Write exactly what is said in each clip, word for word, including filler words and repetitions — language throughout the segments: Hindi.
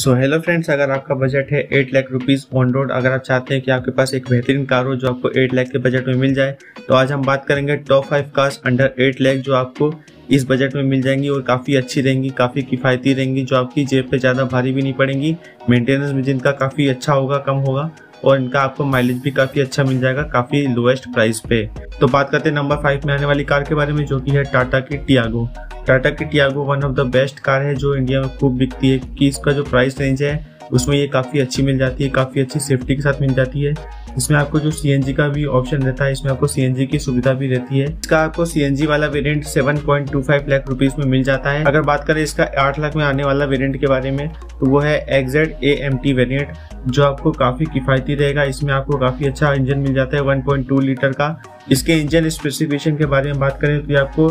सो हेलो फ्रेंड्स, अगर आपका बजट है eight lakh rupees on road, अगर आप चाहते हैं कि आपके पास एक बेहतरीन कार हो जो आपको एट लाख के बजट में मिल जाए, तो आज हम बात करेंगे top five cars under eight lakh जो आपको इस बजट में मिल जाएंगी और काफ़ी अच्छी रहेंगी, काफ़ी किफ़ायती रहेंगी, जो आपकी जेब पे ज़्यादा भारी भी नहीं पड़ेंगी, मेंटेनेंस भी जिनका काफ़ी अच्छा होगा, कम होगा और इनका आपको माइलेज भी काफ़ी अच्छा मिल जाएगा काफ़ी लोएस्ट प्राइस पे। तो बात करते हैं नंबर फाइव में आने वाली कार के बारे में, जो कि है टाटा की टियागो। टाटा की Tiago one of the best car है जो इंडिया में खूब बिकती है, कि इसका जो प्राइस रेंज है उसमें ये काफ़ी अच्छी मिल जाती है, काफ़ी अच्छी सेफ्टी के साथ मिल जाती है। इसमें आपको जो सीएनजी का भी ऑप्शन रहता है, इसमें आपको सीएनजी की सुविधा भी रहती है। इसका आपको सीएनजी वाला वेरिएंट सात पॉइंट दो पाँच लाख रुपीस में मिल जाता है। अगर बात करें इसका आठ लाख में आने वाला वेरिएंट के बारे में, तो वो है एक्सजेड एएमटी वेरिएंट जो आपको काफ़ी किफ़ायती रहेगा। इसमें आपको काफ़ी अच्छा इंजन मिल जाता है वन पॉइंट टू लीटर का। इसके इंजन स्पेसिफिकेशन के बारे में बात करें तो आपको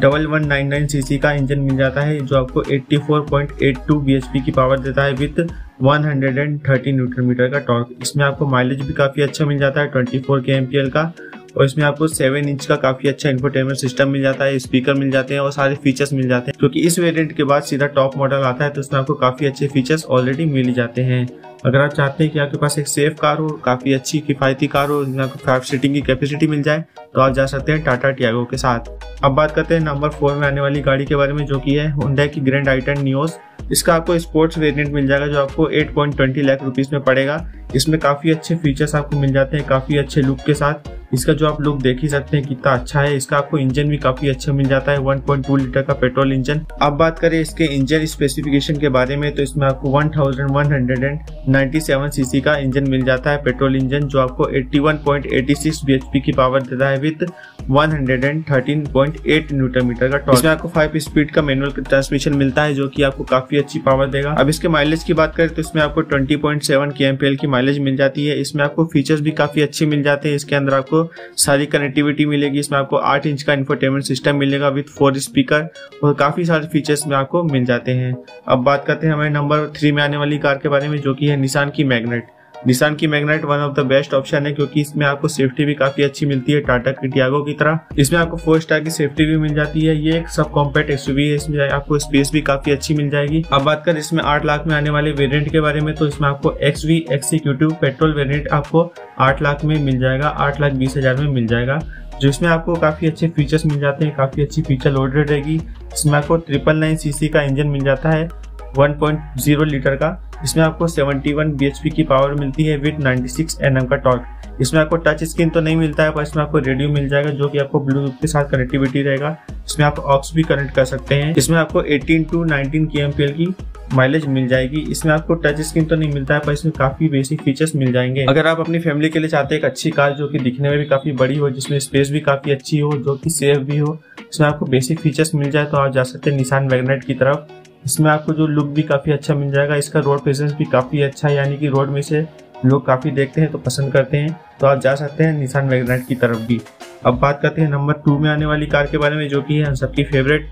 double one nine nine C C का इंजन मिल जाता है जो आपको चौरासी पॉइंट आठ दो बी एच पी की पावर देता है विथ एक सौ तेरह न्यूटन मीटर का टॉर्क। इसमें आपको माइलेज भी काफ़ी अच्छा मिल जाता है चौबीस के एम पी एल का, और इसमें आपको सात इंच का काफ़ी अच्छा इंफोटेनमेंट सिस्टम मिल जाता है, स्पीकर मिल जाते हैं और सारे फीचर्स मिल जाते हैं, क्योंकि इस वेरिएंट के बाद सीधा टॉप मॉडल आता है तो उसमें आपको काफ़ी अच्छे फीचर्स ऑलरेडी मिल जाते हैं। अगर आप चाहते हैं कि आपके पास एक सेफ कार हो, काफ़ी अच्छी किफ़ायती कार हो, जिसमें आपको फाइव सीटिंग की कैपेसिटी मिल जाए, तो आप जा सकते हैं टाटा टियागो के साथ। अब बात करते हैं नंबर फोर में आने वाली गाड़ी के बारे में, जो कि है Hyundai की ग्रैंड आई टेन नियोस। इसका आपको स्पोर्ट्स वेरिएंट मिल जाएगा जो आपको आठ पॉइंट दो शून्य लाख रुपीस में पड़ेगा। इसमें काफ़ी अच्छे फीचर्स आपको मिल जाते हैं काफ़ी अच्छे लुक के साथ। इसका जो आप लुक देख ही सकते हैं कितना अच्छा है। इसका आपको इंजन भी काफ़ी अच्छा मिल जाता है, वन पॉइंट टू लीटर का पेट्रोल इंजन। अब बात करें इसके इंजन स्पेसिफिकेशन के बारे में, तो इसमें आपको इलेवन नाइंटी सेवन सीसी का इंजन मिल जाता है पेट्रोल इंजन, जो आपको इक्यासी पॉइंट आठ छह बी एच पी की पावर देता है विथ एक सौ तेरह पॉइंट आठ न्यूटन मीटर का टॉर्क। इसमें आपको फाइव स्पीड का मैनुअल ट्रांसमिशन मिलता है जो कि आपको काफ़ी अच्छी पावर देगा। अब इसके माइलेज की बात करें तो इसमें आपको बीस पॉइंट सात के एम पी एल की माइलेज मिल जाती है। इसमें आपको फीचर्स भी काफ़ी अच्छे मिल जाते हैं। इसके अंदर आपको सारी कनेक्टिविटी मिलेगी। इसमें आपको आठ इंच का इंफोटेनमेंट सिस्टम मिलेगा विथ फोर स्पीकर और काफ़ी सारे फीचर्स में आपको मिल जाते हैं। अब बात करते हैं हमारे नंबर थ्री में आने वाली कार के बारे में, जो कि है निसान की मैग्नाइट। निसान की Magnite one of the best option है, क्योंकि इसमें आपको सेफ्टी भी काफ़ी अच्छी मिलती है टाटा की टियागो की तरह। इसमें आपको फोर स्टार की सेफ्टी भी मिल जाती है। ये एक सब कॉम्पैक्ट एसयूवी है, इसमें आपको स्पेस भी काफ़ी अच्छी मिल जाएगी। अब बात करें इसमें आठ लाख में आने वाले वेरिएंट के बारे में, तो इसमें आपको एक्सवी एक्सिक्यूटिव पेट्रोल वेरिएंट आपको आठ लाख में मिल जाएगा, आठ लाख बीस हज़ार में मिल जाएगा, जो इसमें आपको काफ़ी अच्छे फीचर्स मिल जाते हैं, काफ़ी अच्छी फीचर लोडेड रहेगी। इसमें आपको ट्रिपल नाइन सी सी का इंजन मिल जाता है वन पॉइंट ज़ीरो लीटर का। इसमें आपको इकहत्तर बी एच पी की पावर मिलती है विथ छियानवे एन एम का टॉर्क। इसमें आपको टच स्क्रीन तो नहीं मिलता है, पर इसमें आपको रेडियो मिल जाएगा जो कि आपको ब्लूटूथ के साथ कनेक्टिविटी रहेगा। इसमें आप ऑक्स भी कनेक्ट कर सकते हैं। इसमें आपको अठारह टू उन्नीस के एम पी एल की माइलेज मिल जाएगी। इसमें आपको टच स्क्रीन तो नहीं मिलता है, पर इसमें काफ़ी बेसिक फीचर्स मिल जाएंगे। अगर आप अपनी फैमिली के लिए चाहते हैं एक अच्छी कार जो कि दिखने में भी काफ़ी बड़ी हो, जिसमें स्पेस भी काफ़ी अच्छी हो, जो कि सेफ भी हो, इसमें आपको बेसिक फीचर्स मिल जाए, तो आप जा सकते हैं निसान मैग्नाइट की तरफ। इसमें आपको जो लुक भी काफ़ी अच्छा मिल जाएगा। इसका रोड प्रेजेंस भी काफ़ी अच्छा है, यानी कि रोड में से लोग काफ़ी देखते हैं तो पसंद करते हैं, तो आप जा सकते हैं निसान मैग्नाइट की तरफ भी। अब बात करते हैं नंबर टू में आने वाली कार के बारे में, जो कि है हम सबकी फेवरेट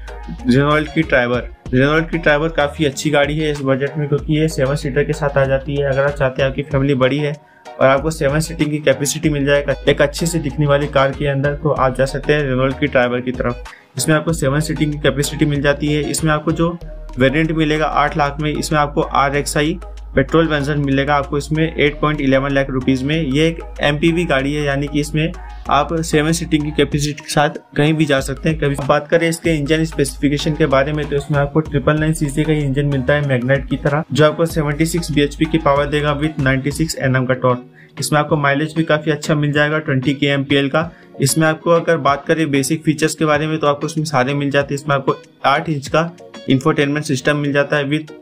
रेनॉल्ट की ट्राइबर। रेनॉल्ट की ट्राइबर काफ़ी अच्छी गाड़ी है इस बजट में, क्योंकि ये सेवन सीटर के साथ आ जाती है। अगर आप चाहते हैं आपकी फैमिली बड़ी है और आपको सेवन सीटिंग की कैपेसिटी मिल जाएगा एक अच्छी सी दिखने वाली कार के अंदर, तो आप जा सकते हैं रेनॉल्ट की ट्राइबर की तरफ। इसमें आपको सेवन सीटिंग की कैपेसिटी मिल जाती है। इसमें आपको जो वेरिएंट मिलेगा आठ लाख में, इसमें आपको R X I petrol version मिलेगा। आपको इसमें आठ पॉइंट एक एक लाख रुपीस में। ये एक एमपीवी गाड़ी है, यानी कि इसमें आप सेवन सीटिंग की कैपेसिटी के साथ कहीं भी जा सकते हैं कभी। बात करें इसके इंजन स्पेसिफिकेशन के बारे में, तो इसमें आपको ट्रिपल नाइन सी सी का इंजन मिलता है मैग्नाइट की तरह, जो आपको छिहत्तर बी एच पी की पावर देगा विथ छियानवे एन एम का टॉर्क। इसमें आपको माइलेज भी काफ़ी अच्छा मिल जाएगा बीस के एम पी एल का। इसमें आपको अगर बात करें बेसिक फीचर्स के बारे में, तो आपको इसमें सारे मिल जाते हैं। इसमें आपको आठ इंच का इंफोटेनमेंट सिस्टम मिल जाता है विथ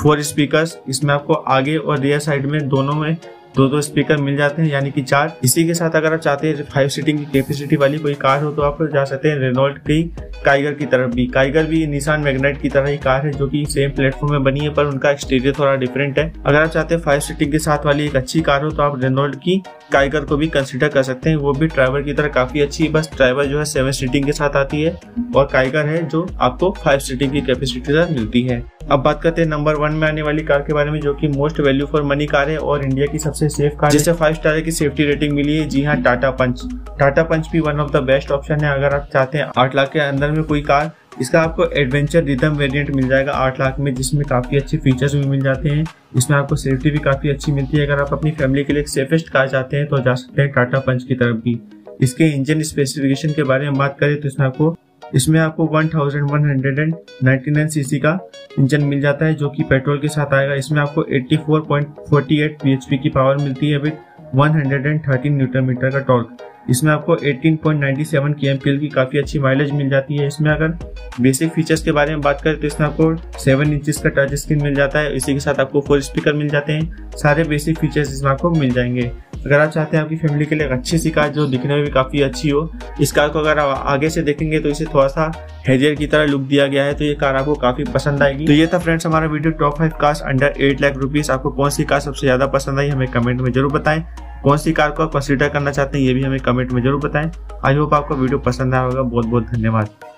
फोर स्पीकर्स। इसमें आपको आगे और रियर साइड में दोनों में दो दो स्पीकर मिल जाते हैं, यानी कि चार। इसी के साथ अगर आप चाहते हैं फाइव सीटिंग की कैपेसिटी वाली कोई कार हो, तो आप जा सकते हैं रेनॉल्ट की काइगर की तरफ भी। काइगर भी निसान मैग्नाइट की तरह ही कार है, जो कि सेम प्लेटफॉर्म में बनी है, पर उनका एक्सटीरियर थोड़ा डिफरेंट है। अगर आप चाहते हैं फाइव सीटिंग के साथ वाली एक अच्छी कार हो, तो आप रेनॉल्ट की काइगर को भी कंसिडर कर सकते हैं। वो भी ड्राइवर की तरह काफ़ी अच्छी, बस ड्राइवर जो है सेवन सीटिंग के साथ आती है और काइगर है जो आपको फाइव सीटिंग की कैपेसिटी के साथ मिलती है। अब बात करते हैं नंबर वन में आने वाली कार के बारे में, जो कि most value for money car है और इंडिया की सबसे सेफ कार, जिसे फाइव स्टार की सेफ्टी रेटिंग मिली है। जी हाँ, टाटा पंच। टाटा पंच भी one of the best option है। अगर आप चाहते हैं आठ लाख के अंदर में कोई कार इसका आपको एडवेंचर रिदम वेरिएंट मिल जाएगा आठ लाख में, जिसमें काफ़ी अच्छे फीचर्स भी मिल जाते हैं। इसमें आपको सेफ्टी भी काफ़ी अच्छी मिलती है। अगर आप अपनी फैमिली के लिए सेफेस्ट कार चाहते हैं तो जा सकते हैं टाटा पंच की तरफ भी। इसके इंजन स्पेसिफिकेशन के बारे में बात करें तो इसमें आपको इसमें आपको ग्यारह सौ निन्यानवे सीसी का इंजन मिल जाता है जो कि पेट्रोल के साथ आएगा। इसमें आपको चौरासी पॉइंट चार आठ बीएचपी की पावर मिलती है विद एक सौ तेरह न्यूटन मीटर का टॉर्क। इसमें आपको अठारह पॉइंट सत्तानवे केएमपीएल की काफ़ी अच्छी माइलेज मिल जाती है। इसमें अगर बेसिक फीचर्स के बारे में बात करें तो इसमें आपको सात इंचेस का टच स्क्रीन मिल जाता है। इसी के साथ आपको फोर स्पीकर मिल जाते हैं। सारे बेसिक फीचर्स इसमें आपको मिल जाएंगे। अगर आप चाहते हैं आपकी फैमिली के लिए अच्छी सी कार जो दिखने में भी काफ़ी अच्छी हो, इस कार को अगर आप आगे से देखेंगे तो इसे थोड़ा सा हैरियर की तरह लुक दिया गया है, तो ये कार आपको काफ़ी पसंद आएगी। तो ये था फ्रेंड्स हमारा video top five cars under eight lakh rupees. आपको कौन सी कार सबसे ज़्यादा पसंद आई हमें कमेंट में जरूर बताएं। कौन सी कार को आप कंसीडर करना चाहते हैं ये भी हमें कमेंट में जरूर बताएं। आई होप आपको वीडियो पसंद आया होगा। बहुत बहुत धन्यवाद।